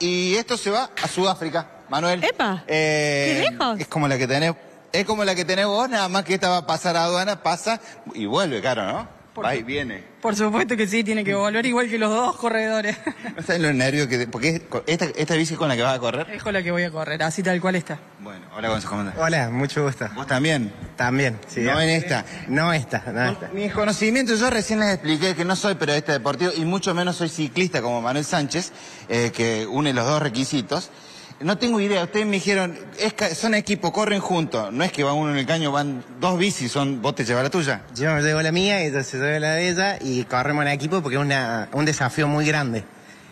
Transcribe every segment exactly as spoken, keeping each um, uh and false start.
Y esto se va a Sudáfrica, Manuel. ¡Epa! Eh, ¡Qué lejos! Es como la que tenés, es como la que tenés vos, nada más que esta va a pasar a aduana, pasa y vuelve, claro, ¿no? Por va y viene. Por supuesto que sí, tiene que volver igual que los dos corredores. ¿No sabes los nervios que...? Porque esta, esta bici es con la que vas a correr. Es con la que voy a correr, así tal cual está. Bueno, hola Gonzalo, ¿cómo andás? Hola, mucho gusto. ¿Vos también? También, sí. No en esta. No esta, no esta. Mis conocimientos, yo recién les expliqué que no soy periodista deportivo y mucho menos soy ciclista como Manuel Sánchez, eh, que une los dos requisitos. No tengo idea, ustedes me dijeron, es, son equipo, corren juntos. No es que va uno en el caño, van dos bicis, son, vos te llevas la tuya. Yo me llevo la mía, ella se lleva la de ella y corremos en equipo porque es una, un desafío muy grande.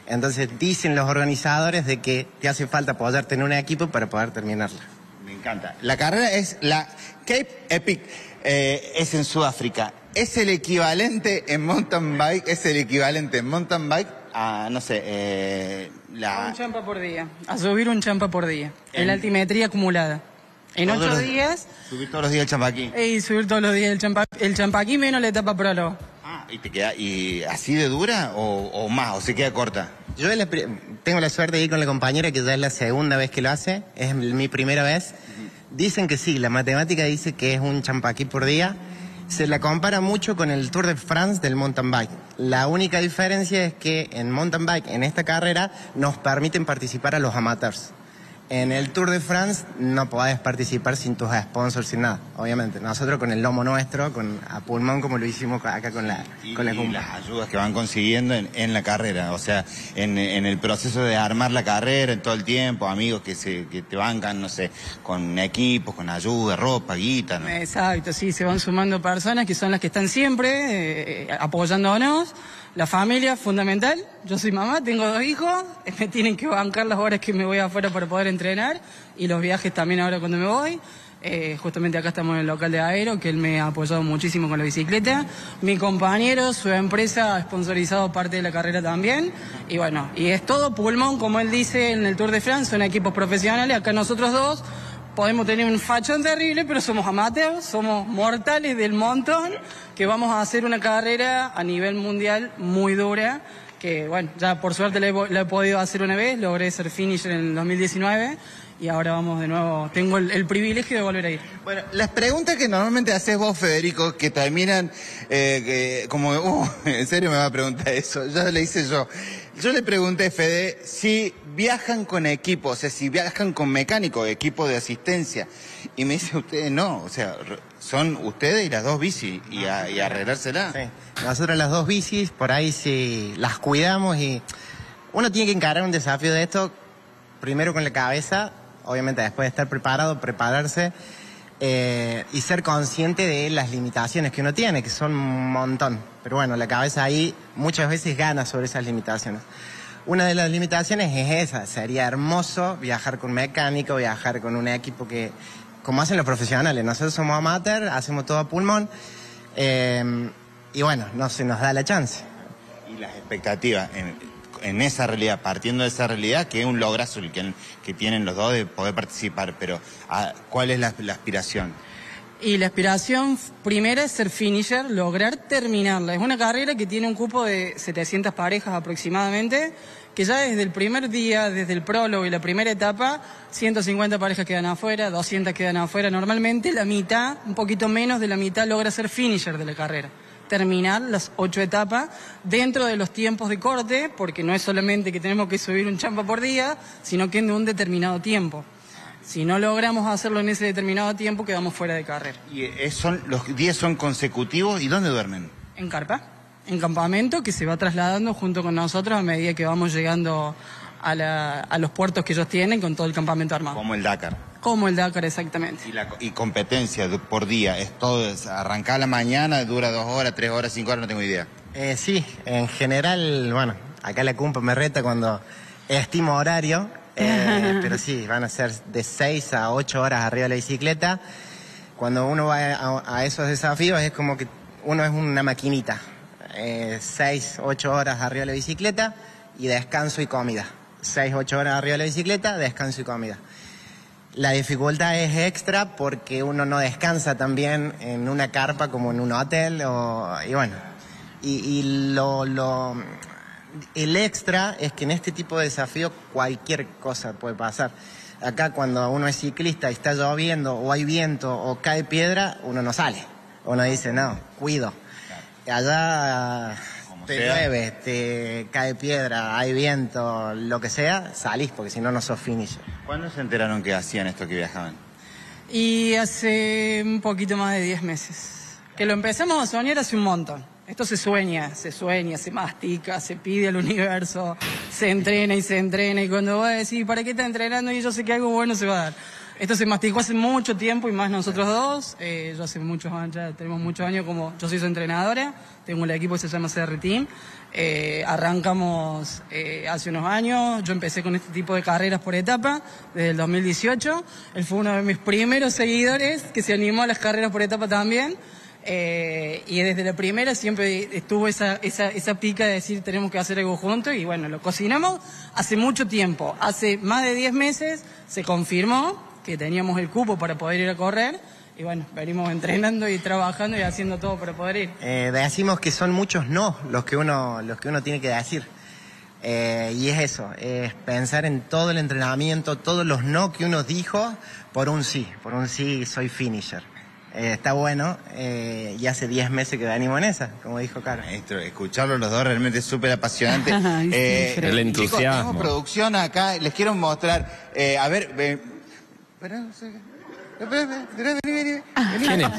Entonces dicen los organizadores de que te hace falta poder tener un equipo para poder terminarla. Me encanta. La carrera es la Cape Epic, eh, es en Sudáfrica. ¿Es el equivalente en mountain bike? ¿Es el equivalente en mountain bike? A, no sé, eh, la... Un champa por día, a subir un champa por día, en la altimetría acumulada. En ocho los... días... Subir todos los días el champa aquí. Y subir todos los días el champa, el champa aquí menos la etapa prólogo. Ah, ¿y te queda y así de dura o, o más, o se queda corta? Yo la, tengo la suerte de ir con la compañera que ya es la segunda vez que lo hace, es mi primera vez. Dicen que sí, la matemática dice que es un champa aquí por día. Se la compara mucho con el Tour de France del mountain bike. La única diferencia es que en mountain bike, en esta carrera, nos permiten participar a los amateurs. En el Tour de France no podés participar sin tus sponsors, sin nada, obviamente. Nosotros con el lomo nuestro, con a pulmón como lo hicimos acá con la y, con la y las ayudas que van consiguiendo en, en la carrera, o sea, en, en el proceso de armar la carrera, en todo el tiempo, amigos que se que te bancan, no sé, con equipos, con ayuda, ropa, guita, ¿no? Exacto, sí, se van sumando personas que son las que están siempre eh, apoyándonos. La familia, fundamental. Yo soy mamá, tengo dos hijos, me tienen que bancar las horas que me voy afuera para poder entrenar y los viajes también ahora cuando me voy. Eh, justamente acá estamos en el local de Aero, que él me ha apoyado muchísimo con la bicicleta. Mi compañero, su empresa ha sponsorizado parte de la carrera también. Y bueno, y es todo pulmón, como él dice en el Tour de France, son equipos profesionales. Acá nosotros dos podemos tener un fachón terrible, pero somos amateurs, somos mortales del montón, que vamos a hacer una carrera a nivel mundial muy dura, que bueno, ya por suerte la he, la he podido hacer una vez, logré ser finisher en el dos mil diecinueve, y ahora vamos de nuevo, tengo el, el privilegio de volver a ir. Bueno, las preguntas que normalmente haces vos, Federico, que terminan eh, que, como, uh, en serio me va a preguntar eso, ya le hice yo. Yo le pregunté, Fede, si viajan con equipo, o sea, si viajan con mecánico, equipo de asistencia. Y me dice, ustedes no, o sea, son ustedes y las dos bicis, y, a, y arreglársela. Sí, nosotros las dos bicis, por ahí sí las cuidamos y uno tiene que encarar un desafío de esto, primero con la cabeza, obviamente después de estar preparado, prepararse eh, y ser consciente de las limitaciones que uno tiene, que son un montón. Pero bueno, la cabeza ahí muchas veces gana sobre esas limitaciones. Una de las limitaciones es esa. Sería hermoso viajar con mecánico, viajar con un equipo que... Como hacen los profesionales. Nosotros somos amateurs, hacemos todo a pulmón. Eh, y bueno, no se nos da la chance. Y las expectativas en, en esa realidad, partiendo de esa realidad, que es un lograzo el que, que tienen los dos de poder participar. Pero, ¿cuál es la, la aspiración? Y la aspiración primera es ser finisher, lograr terminarla. Es una carrera que tiene un cupo de setecientas parejas aproximadamente, que ya desde el primer día, desde el prólogo y la primera etapa, ciento cincuenta parejas quedan afuera, doscientas quedan afuera. Normalmente la mitad, un poquito menos de la mitad, logra ser finisher de la carrera. Terminar las ocho etapas dentro de los tiempos de corte, porque no es solamente que tenemos que subir un champa por día, sino que en un determinado tiempo. Si no logramos hacerlo en ese determinado tiempo, quedamos fuera de carrera. ¿Y son, los días son consecutivos? ¿Y dónde duermen? En carpa, en campamento, que se va trasladando junto con nosotros a medida que vamos llegando a, la, a los puertos que ellos tienen con todo el campamento armado. Como el Dakar. Como el Dakar, exactamente. ¿Y, la, y competencia por día? ¿Es todo? Es ¿arrancar a la mañana, dura dos horas, tres horas, cinco horas? No tengo idea. Eh, sí, en general, bueno, acá la cumpa me reta cuando estimo horario. Eh, pero sí, van a ser de seis a ocho horas arriba de la bicicleta. Cuando uno va a, a esos desafíos es como que uno es una maquinita. Eh, seis, ocho horas arriba de la bicicleta y descanso y comida. seis, ocho horas arriba de la bicicleta, descanso y comida. La dificultad es extra porque uno no descansa tan bien en una carpa como en un hotel. O, y bueno, y, y lo... lo El extra es que en este tipo de desafío cualquier cosa puede pasar. Acá cuando uno es ciclista y está lloviendo o hay viento o cae piedra, uno no sale. Uno dice, no, cuido. Allá te llueve, te cae piedra, hay viento, lo que sea, salís porque si no, no sos finisher. ¿Cuándo se enteraron que hacían esto, que viajaban? Y hace un poquito más de diez meses. Que lo empezamos a soñar hace un montón. Esto se sueña, se sueña, se mastica, se pide al universo, se entrena y se entrena. Y cuando vos decís, ¿para qué estás entrenando? Y yo sé que algo bueno se va a dar. Esto se masticó hace mucho tiempo y más nosotros dos. Eh, yo hace muchos años, ya tenemos muchos años, como yo soy su entrenadora, tengo el equipo que se llama C R Team. Eh, arrancamos eh, hace unos años, yo empecé con este tipo de carreras por etapa, desde el dos mil dieciocho. Él fue uno de mis primeros seguidores que se animó a las carreras por etapa también. Eh, y desde la primera siempre estuvo esa, esa, esa pica de decir tenemos que hacer algo juntos y bueno, lo cocinamos hace mucho tiempo. Hace más de diez meses se confirmó que teníamos el cupo para poder ir a correr y bueno, venimos entrenando y trabajando y haciendo todo para poder ir. Eh, decimos que son muchos no los que uno, los que uno tiene que decir. Eh, y es eso, es pensar en todo el entrenamiento, todos los no que uno dijo por un sí, por un sí soy finisher. Eh, está bueno, eh, y hace diez meses que venimos en esa, como dijo Carlos. Maestro, escucharlo los dos realmente es súper apasionante. Ay, eh, el entusiasmo. Chicos, tenemos producción acá, les quiero mostrar. Eh, a ver, eh, espera, vení, vení. ¿Quién es?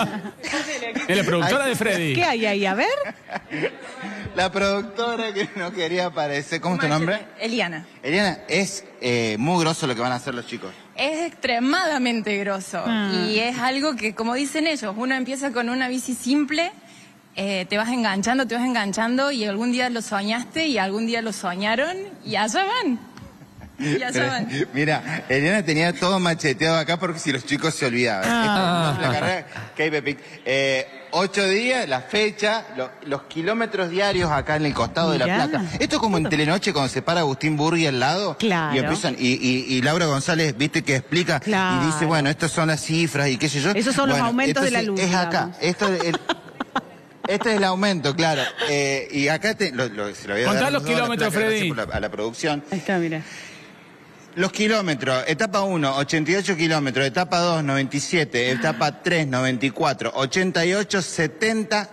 Es la productora de Freddy. ¿Qué hay ahí? A ver. La productora que no quería aparecer. ¿Cómo es tu nombre? Eliana. Eliana, es eh, muy grosso lo que van a hacer los chicos. Es extremadamente grosso ah. y es algo que, como dicen ellos, uno empieza con una bici simple, eh, te vas enganchando, te vas enganchando y algún día lo soñaste y algún día lo soñaron y allá van. Y allá Pero, van. Mira, Eliana tenía todo macheteado acá porque si los chicos se olvidaban. Ah. Esta es la carrera Cape Epic. Eh, ocho días, la fecha, lo, los kilómetros diarios acá en el costado Mirá. de la placa. Esto es como en Telenoche cuando se para Agustín Burgui al lado. Claro. Y empiezan, y, y, y Laura González, viste, que explica. Claro. Y dice, bueno, estas son las cifras y qué sé yo. Esos son bueno, los aumentos de la luz. Es acá. Digamos. Esto es el... Este es el aumento, claro. Eh, y acá te, lo, lo, se lo voy a Contá dar los kilómetros, Freddy. A la, a la producción. Ahí está, mira. Los kilómetros, etapa uno, ochenta y ocho kilómetros, etapa dos, noventa y siete, etapa tres, noventa y cuatro, ochenta y ocho, setenta,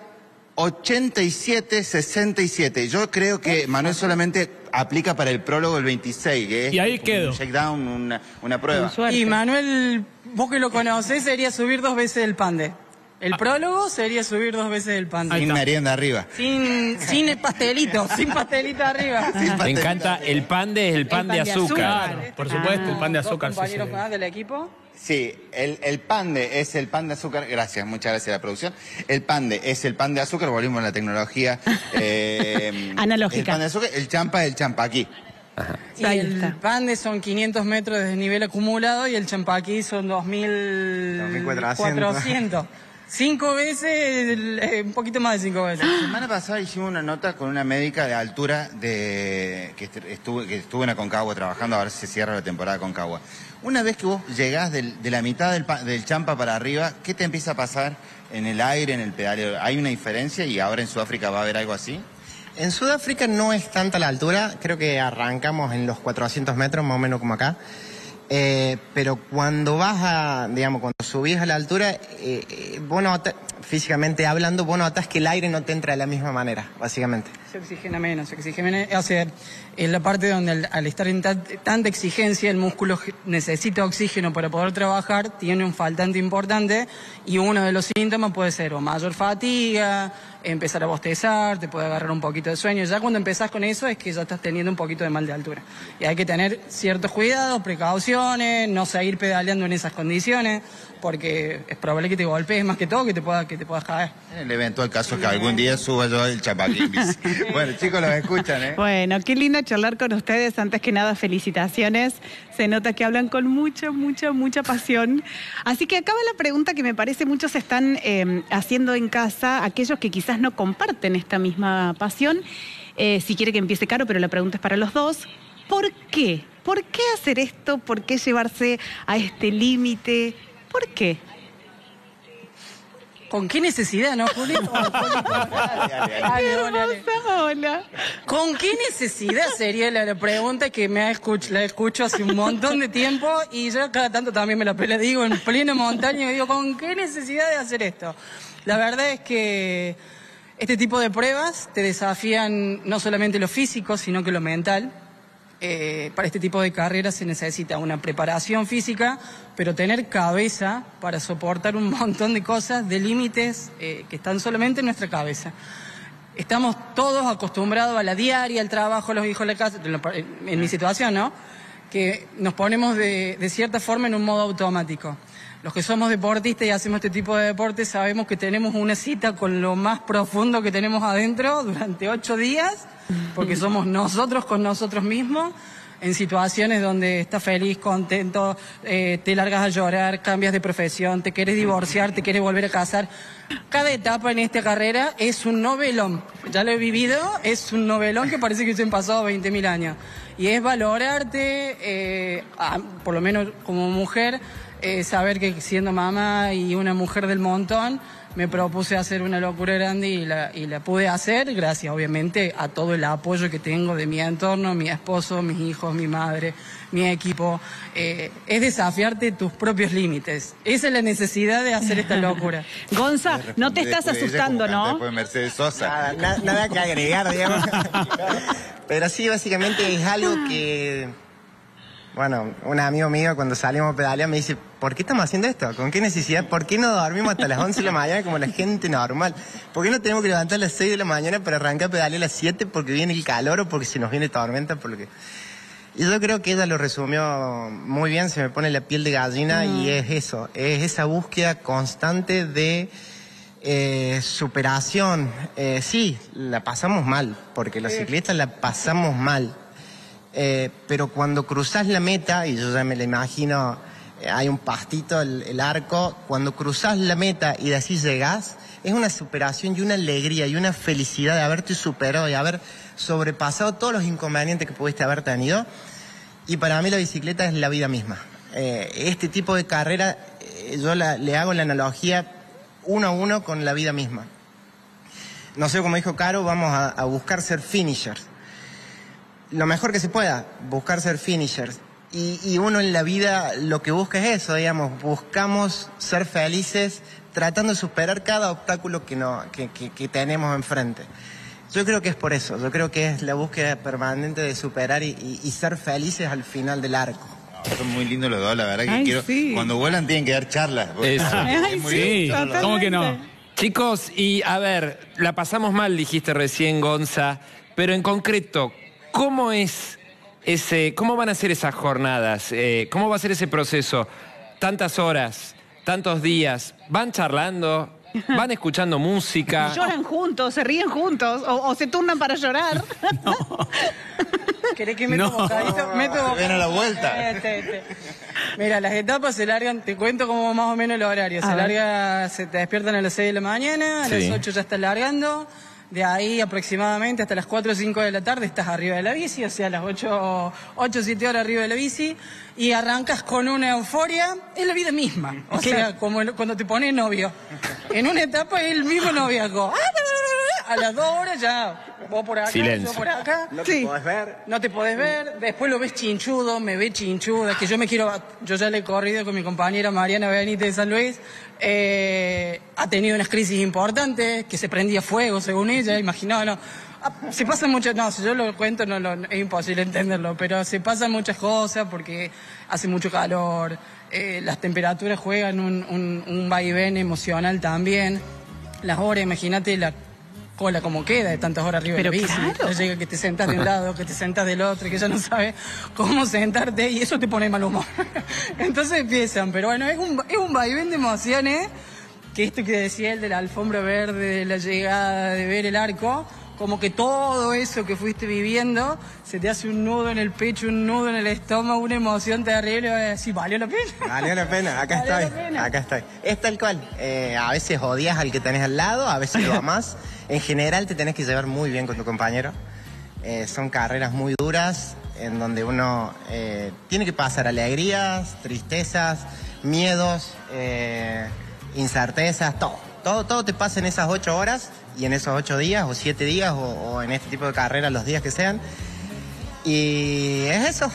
ochenta y siete, sesenta y siete. Yo creo que Manuel solamente aplica para el prólogo el veintiséis, que es y ahí quedo. un checkdown, una, una prueba. Y Manuel, vos que lo conocés, sería subir dos veces el pande. El prólogo sería subir dos veces el pan. Sin merienda arriba. Sin, sin pastelito, sin pastelito arriba. Sin pastelito. Me encanta, el pan de, el pan, el pan de, de azúcar. azúcar. Claro, por supuesto, ah, el pan de azúcar. ¿Dos compañeros sí, sí. del equipo? Sí, el, el pan de es el pan de azúcar. Gracias, muchas gracias a la producción. El pan de es el pan de azúcar. Volvimos a la tecnología. Eh, Analógica. El pan de azúcar, el champa es el champa aquí. Ajá. Y el pan de son quinientos metros de desnivel acumulado y el champa aquí son dos mil cuatrocientos. Cinco veces, eh, un poquito más de cinco veces. La semana pasada hicimos una nota con una médica de altura de que estuvo, que estuvo en Aconcagua trabajando, a ver si se cierra la temporada Aconcagua. Una vez que vos llegás del, de la mitad del, del champa para arriba, ¿qué te empieza a pasar en el aire, en el pedaleo? ¿Hay una diferencia y ahora en Sudáfrica va a haber algo así? En Sudáfrica no es tanta la altura, creo que arrancamos en los cuatrocientos metros, más o menos como acá. Eh, pero cuando vas a, digamos, cuando subís a la altura, eh, eh, vos notas, físicamente hablando, vos notas que el aire no te entra de la misma manera, básicamente. Se oxigena menos, se oxigena menos. O sea, en la parte donde al, al estar en ta, tanta exigencia, el músculo necesita oxígeno para poder trabajar, tiene un faltante importante y uno de los síntomas puede ser o mayor fatiga, empezar a bostezar, te puede agarrar un poquito de sueño. Ya cuando empezás con eso es que ya estás teniendo un poquito de mal de altura. Y hay que tener ciertos cuidados, precauciones, no seguir pedaleando en esas condiciones, porque es probable que te golpees más que todo, que te puedas, que te puedas caer. En el eventual caso que algún día suba yo el chapaquín. Bueno, chicos, los escuchan, ¿eh? Bueno, qué lindo charlar con ustedes. Antes que nada, felicitaciones. Se nota que hablan con mucha, mucha, mucha pasión. Así que acaba la pregunta que me parece muchos están eh, haciendo en casa, aquellos que quizás no comparten esta misma pasión. Eh, si quiere que empiece Caro, pero la pregunta es para los dos. ¿Por qué? ¿Por qué hacer esto? ¿Por qué llevarse a este límite? ¿Por qué? ¿Con qué necesidad, no, Juli? ¿Con qué necesidad sería la, la pregunta que me ha escuch la escucho hace un montón de tiempo? Y yo cada tanto también me la, la digo en pleno montaña y me digo, ¿con qué necesidad de hacer esto? La verdad es que este tipo de pruebas te desafían no solamente lo físico, sino que lo mental. Eh, para este tipo de carreras se necesita una preparación física, pero tener cabeza para soportar un montón de cosas, de límites eh, que están solamente en nuestra cabeza. Estamos todos acostumbrados a la diaria, al trabajo, los hijos, la casa, en mi situación, ¿no? Que nos ponemos de, de cierta forma en un modo automático. Los que somos deportistas y hacemos este tipo de deportes sabemos que tenemos una cita con lo más profundo que tenemos adentro durante ocho días, porque somos nosotros con nosotros mismos, en situaciones donde estás feliz, contento, eh, te largas a llorar, cambias de profesión, te quieres divorciar, te quieres volver a casar. Cada etapa en esta carrera es un novelón, ya lo he vivido, es un novelón que parece que hubiesen pasado veinte mil años. Y es valorarte, eh, a, por lo menos como mujer, Eh, saber que siendo mamá y una mujer del montón, me propuse hacer una locura grande y la, y la pude hacer, gracias obviamente a todo el apoyo que tengo de mi entorno, mi esposo, mis hijos, mi madre, mi equipo. Eh, es desafiarte tus propios límites. Esa es la necesidad de hacer esta locura. Gonza, no te estás asustando, ¿no? Mercedes Sosa. Nada, nada, nada que agregar, digamos. Pero sí, básicamente es algo que... Bueno, un amigo mío cuando salimos a pedalear me dice, ¿por qué estamos haciendo esto? ¿Con qué necesidad? ¿Por qué no dormimos hasta las once de la mañana como la gente normal? ¿Por qué no tenemos que levantar a las seis de la mañana para arrancar a pedalear a las siete porque viene el calor o porque se nos viene tormenta? Porque... Y yo creo que ella lo resumió muy bien, se me pone la piel de gallina mm. y es eso, es esa búsqueda constante de... Eh, superación. Eh, sí, la pasamos mal, porque los ciclistas la pasamos mal. Eh, pero cuando cruzás la meta, y yo ya me la imagino, eh, hay un pastito, el, el arco, cuando cruzás la meta y de así llegás, es una superación y una alegría y una felicidad de haberte superado y haber sobrepasado todos los inconvenientes que pudiste haber tenido. Y para mí la bicicleta es la vida misma. Eh, este tipo de carrera, eh, yo la, le hago la analogía uno a uno con la vida misma. No sé, como dijo Caro, vamos a, a buscar ser finishers. Lo mejor que se pueda, buscar ser finishers. Y, y uno en la vida lo que busca es eso, digamos, buscamos ser felices tratando de superar cada obstáculo que, no, que, que, que tenemos enfrente. Yo creo que es por eso, yo creo que es la búsqueda permanente de superar y, y, y ser felices al final del arco. Son muy lindos los dos, la verdad que Ay, quiero... Sí. Cuando vuelan tienen que dar charlas. Eso. Ay, sí, charlas. ¿Cómo que no? Chicos, y a ver, la pasamos mal, dijiste recién, Gonza, pero en concreto... ¿Cómo es ese, cómo van a ser esas jornadas? Eh, ¿Cómo va a ser ese proceso? Tantas horas, tantos días, ¿van charlando? ¿Van escuchando música? ¿Lloran juntos? ¿Se ríen juntos? ¿O, o se turnan para llorar? No. ¿Querés que meto no. bocadito? Meto bocadito. Ven a la vuelta. Este, este. Mira, las etapas se largan, te cuento como más o menos el horario. Se larga, se te despiertan a las seis de la mañana, a sí. las ocho ya estás largando. De ahí aproximadamente hasta las cuatro o cinco de la tarde estás arriba de la bici, o sea, a las ocho o siete horas arriba de la bici, y arrancas con una euforia, es la vida misma. O ¿Qué? sea, como el, cuando te pones novio. En una etapa es el mismo noviazgo. A las dos horas ya, vos por acá, Silencio. yo por acá. No te sí. podés ver. No te podés ver. Después lo ves chinchudo, me ve chinchuda, que yo me quiero... Yo ya le he corrido con mi compañera Mariana Benítez de San Luis. Eh, ha tenido unas crisis importantes, que se prendía fuego, según ella, imaginaba, no. Se pasan muchas... No, si yo lo cuento no, lo, es imposible entenderlo, pero se pasan muchas cosas porque hace mucho calor, eh, las temperaturas juegan un, un, un vaivén emocional también. Las horas, imagínate la... cola como queda de tantas horas arriba de la bici. Claro. Ya llega que te sentas de un lado, que te sentas del otro, que ya no sabes cómo sentarte y eso te pone mal humor. Entonces empiezan, pero bueno, es un, es un vaivén de emociones, que esto que decía él de la alfombra verde, de la llegada, de ver el arco, como que todo eso que fuiste viviendo, se te hace un nudo en el pecho, un nudo en el estómago, una emoción terrible, y vas a decir, ¿valió la pena? Valió la pena, acá estoy, pena? acá estoy. Es tal cual, eh, a veces odias al que tenés al lado, a veces lo amás. En general te tenés que llevar muy bien con tu compañero. Eh, son carreras muy duras, en donde uno eh, tiene que pasar alegrías, tristezas, miedos, eh, incertezas, todo. Todo, todo te pasa en esas ocho horas y en esos ocho días o siete días o, o en este tipo de carreras, los días que sean. Y es eso,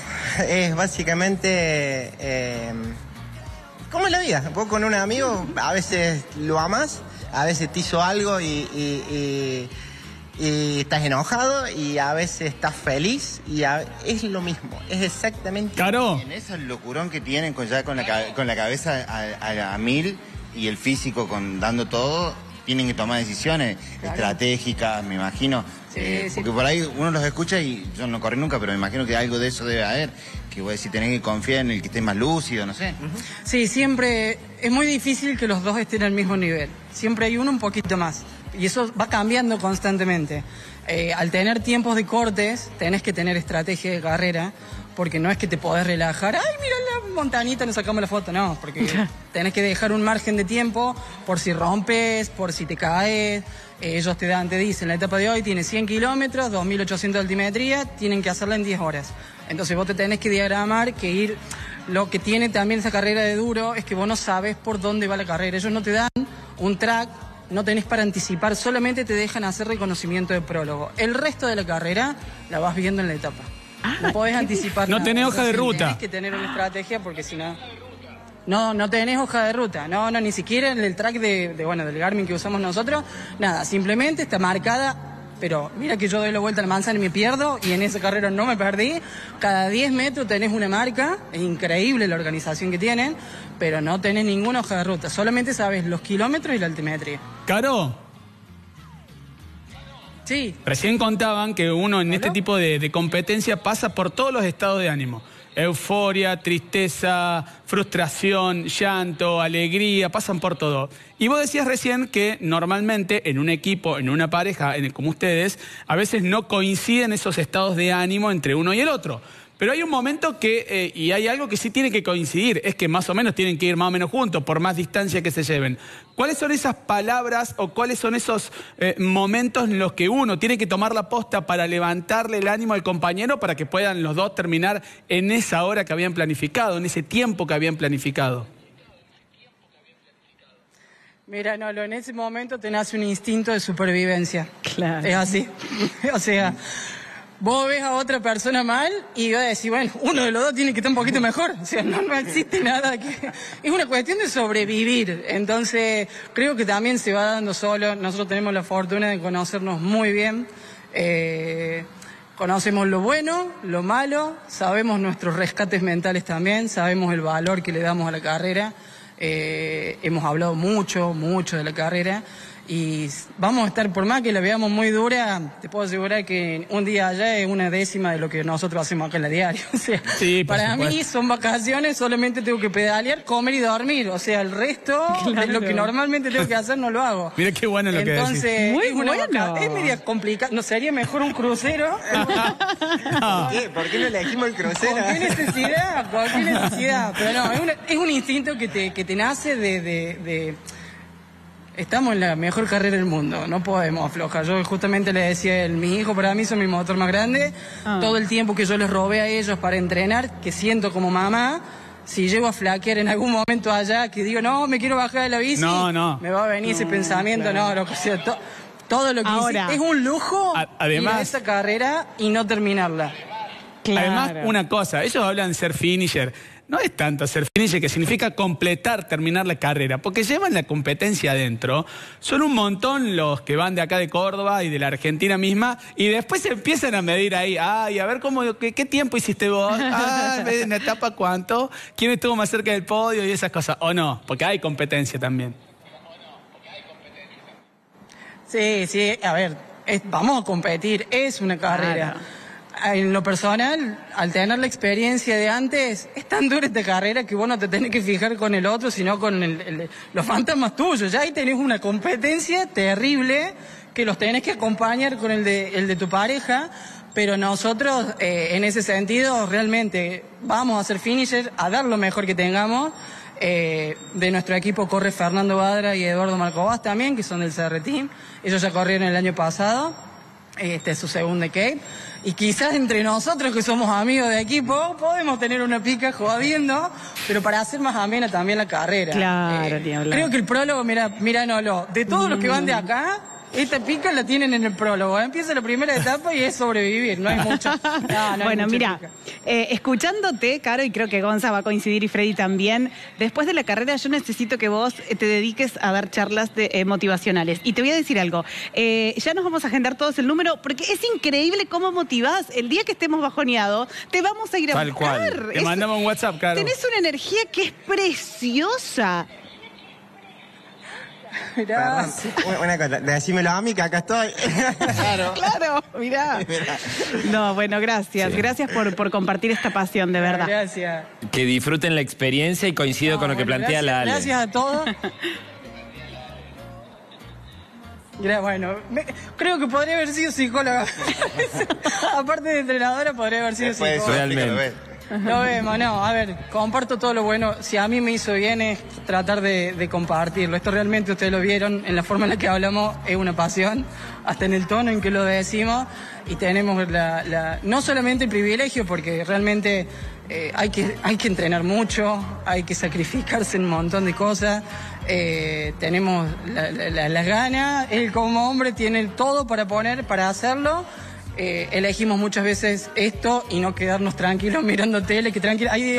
es básicamente eh, como es la vida. Vos con un amigo a veces lo amas, a veces te hizo algo y, y, y, y estás enojado, y a veces estás feliz y a, es lo mismo, es exactamente claro. Lo mismo. En ese locurón que tienen con, ya con, la, con la cabeza a, a, a mil y el físico con, dando todo, tienen que tomar decisiones claro. estratégicas, me imagino. Sí, eh, sí. Porque por ahí uno los escucha y yo no corrí nunca, pero me imagino que algo de eso debe haber. Que vos decís, tenés que confiar en el que esté más lúcido, no sé. Uh-huh. Sí, siempre es muy difícil que los dos estén al mismo nivel. Siempre hay uno un poquito más. Y eso va cambiando constantemente. Eh, al tener tiempos de cortes, tenés que tener estrategia de carrera, porque no es que te podés relajar. Ay, mira la montañita, nos sacamos la foto. No, porque tenés que dejar un margen de tiempo por si rompes, por si te caes. Eh, ellos te dan, te dicen, la etapa de hoy tiene cien kilómetros, dos mil ochocientos de altimetría, tienen que hacerla en diez horas. Entonces vos te tenés que diagramar, que ir... Lo que tiene también esa carrera de duro es que vos no sabes por dónde va la carrera. Ellos no te dan un track, no tenés para anticipar, solamente te dejan hacer reconocimiento de prólogo. El resto de la carrera la vas viendo en la etapa. Ah, no podés anticipar nada. No tenés hoja de ruta. Tenés que tener una estrategia porque si no... No, no tenés hoja de ruta, no, no, ni siquiera en el track de, de, bueno, del Garmin que usamos nosotros, nada, simplemente está marcada, pero mira que yo doy la vuelta al manzano y me pierdo, y en esa carrera no me perdí, cada diez metros tenés una marca, es increíble la organización que tienen, pero no tenés ninguna hoja de ruta, solamente sabes los kilómetros y la altimetría. ¿Caro? Sí. Recién contaban que uno en ¿Aló? Este tipo de, de competencia pasa por todos los estados de ánimo. Euforia, tristeza, frustración, llanto, alegría, pasan por todo. Y vos decías recién que normalmente en un equipo, en una pareja, en el, como ustedes, a veces no coinciden esos estados de ánimo entre uno y el otro. Pero hay un momento que, eh, y hay algo que sí tiene que coincidir, es que más o menos tienen que ir más o menos juntos, por más distancia que se lleven. ¿Cuáles son esas palabras o cuáles son esos eh, momentos en los que uno tiene que tomar la posta para levantarle el ánimo al compañero para que puedan los dos terminar en esa hora que habían planificado, en ese tiempo que habían planificado? Mira, no, en ese momento te nace un instinto de supervivencia. Claro. Es así. O sea... Vos ves a otra persona mal y vas a decir, bueno, uno de los dos tiene que estar un poquito mejor. O sea, no, no existe nada que... Es una cuestión de sobrevivir. Entonces, creo que también se va dando solo. Nosotros tenemos la fortuna de conocernos muy bien. Eh, conocemos lo bueno, lo malo. Sabemos nuestros rescates mentales también. Sabemos el valor que le damos a la carrera. Eh, hemos hablado mucho, mucho de la carrera. Y vamos a estar, por más que la veamos muy dura, te puedo asegurar que un día allá es una décima de lo que nosotros hacemos acá en la diaria. O sea, sí, para supuesto. Mí son vacaciones, solamente tengo que pedalear, comer y dormir. O sea, el resto claro. de lo que normalmente tengo que hacer no lo hago. Mira qué bueno lo Entonces, que decís. Muy es bueno. Vaca, es media complicada. No sería mejor un crucero. No. ¿Por qué? ¿Por qué no elegimos el crucero? ¿Con qué necesidad? ¿Con qué necesidad? Pero no, es, una, es un instinto que te, que te nace de... de, de Estamos en la mejor carrera del mundo, no podemos aflojar. Yo justamente le decía a él, mis hijos para mí son mi motor más grande. Ah. Todo el tiempo que yo les robé a ellos para entrenar, que siento como mamá, si llego a flaquear en algún momento allá, que digo, no, me quiero bajar de la bici, no, no. me va a venir no, ese pensamiento, claro. no, lo que sea, to, todo lo que Ahora, hice, es un lujo además, ir a esa carrera y no terminarla. Claro. Además, una cosa, ellos hablan de ser finisher. No es tanto hacer finish, que significa completar, terminar la carrera, porque llevan la competencia adentro. Son un montón los que van de acá de Córdoba y de la Argentina misma, y después empiezan a medir ahí. Ay, a ver cómo, qué, qué tiempo hiciste vos, ah, en la etapa cuánto, quién estuvo más cerca del podio y esas cosas. O no, porque hay competencia también. Sí, sí, a ver, es, vamos a competir, es una carrera. Claro. En lo personal, al tener la experiencia de antes, es tan dura esta carrera que vos no te tenés que fijar con el otro, sino con el, el, los fantasmas tuyos. Ya ahí tenés una competencia terrible que los tenés que acompañar con el de, el de tu pareja, pero nosotros, eh, en ese sentido, realmente vamos a ser finisher, a dar lo mejor que tengamos. Eh, de nuestro equipo corre Fernando Badra y Eduardo Marco Vaz también, que son del C R Team. Ellos ya corrieron el año pasado. este su segunda Cape, y quizás entre nosotros que somos amigos de equipo podemos tener una pica jodiendo, pero para hacer más amena también la carrera. Claro, eh, tío, creo que el prólogo, mira, mira, no lo, de todos los que van de acá, esta pica la tienen en el prólogo, ¿eh? Empieza la primera etapa y es sobrevivir, no hay mucho. No, no bueno, hay mira, eh, escuchándote, Caro, y creo que Gonza va a coincidir y Freddy también, después de la carrera yo necesito que vos te dediques a dar charlas de, eh, motivacionales. Y te voy a decir algo, eh, ya nos vamos a agendar todos el número, porque es increíble cómo motivás. El día que estemos bajoneados, te vamos a ir a Tal buscar. Cual. Te es, mandamos un WhatsApp, Caro. Tenés una energía que es preciosa. Mirá. Perdón, una cosa, decímelo a mí que acá estoy. Claro, claro, mirá. No, bueno, gracias. Sí. Gracias por, por compartir esta pasión, de verdad. Gracias. Que disfruten la experiencia y coincido no, con lo bueno, que plantea gracias, la Ale. Gracias a todos. Bueno, me, creo que podría haber sido psicóloga. Aparte de entrenadora, podría haber sido Después psicóloga. Realmente. Lo vemos, no, a ver, comparto todo lo bueno. Si a mí me hizo bien es tratar de, de compartirlo. Esto realmente ustedes lo vieron en la forma en la que hablamos, es una pasión, hasta en el tono en que lo decimos. Y tenemos la, la, no solamente el privilegio, porque realmente eh, hay, que, hay que entrenar mucho, hay que sacrificarse en un montón de cosas. Eh, tenemos las la, la ganas, él como hombre tiene todo para poner, para hacerlo. Eh, elegimos muchas veces esto y no quedarnos tranquilos mirando tele, que tranquilo, ahí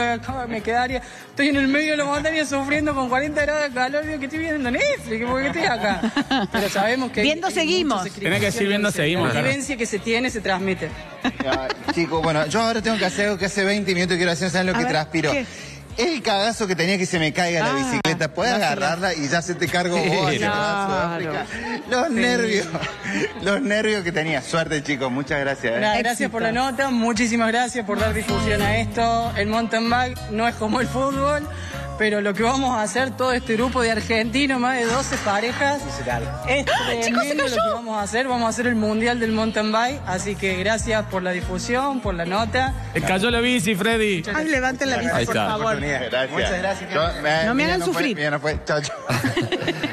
me quedaría, estoy en el medio de la montaña sufriendo con cuarenta grados de calor, digo que estoy viendo Netflix, ¿por qué estoy acá? Pero sabemos que... Viendo hay, seguimos. Hay Tenés que decir viendo seguimos. La claro. vivencia que se tiene se transmite. Uh, Chicos, bueno, yo ahora tengo que hacer algo que hace veinte minutos quiero hacer, ¿saben lo A que ver, transpiro? ¿Qué? El cagazo que tenía que se me caiga ah, la bicicleta, podés no agarrarla y ya se te cargo vos. Sí, no, Sudáfrica. Los sí. nervios, los nervios que tenía. Suerte, chicos, muchas gracias. ¿eh? Gracias por la nota, muchísimas gracias por dar difusión a esto. El mountain bike no es como el fútbol, pero lo que vamos a hacer, todo este grupo de argentinos, más de doce parejas, es tremendo lo que vamos a hacer. Vamos a hacer el mundial del mountain bike, así que gracias por la difusión, por la nota. Se cayó la bici, Freddy. Ay, levanten la bici, por favor. Gracias. Muchas gracias. Yo, me, no me hagan no sufrir. Fue, no fue. Chao, chao.